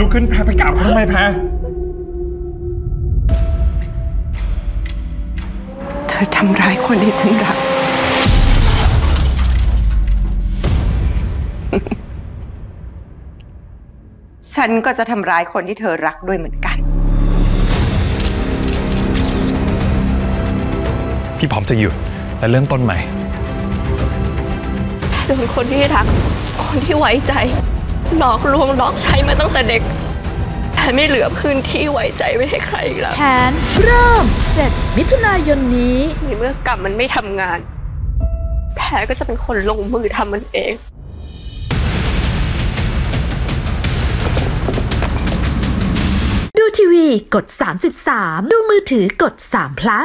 ลุกขึ้นแพรไปกราบเขาทำไมแพรเธอทำร้ายคนที่ฉันรักฉันก็จะทำร้ายคนที่เธอรักด้วยเหมือนกันพี่พร้อมจะหยุดและเริ่มต้นใหม่โดนคนที่รักคนที่ไว้ใจหลอกลวงหลอกใช้มาตั้งแต่เด็กแต่ไม่เหลือพื้นที่ไว้ใจไว้ให้ใครอีกแล้วแผนเริ่ม7มิถุนายนนี้เมื่อกรรมมันไม่ทำงานแผนก็จะเป็นคนลงมือทำมันเองดูทีวีกด33ดูมือถือกด3 plus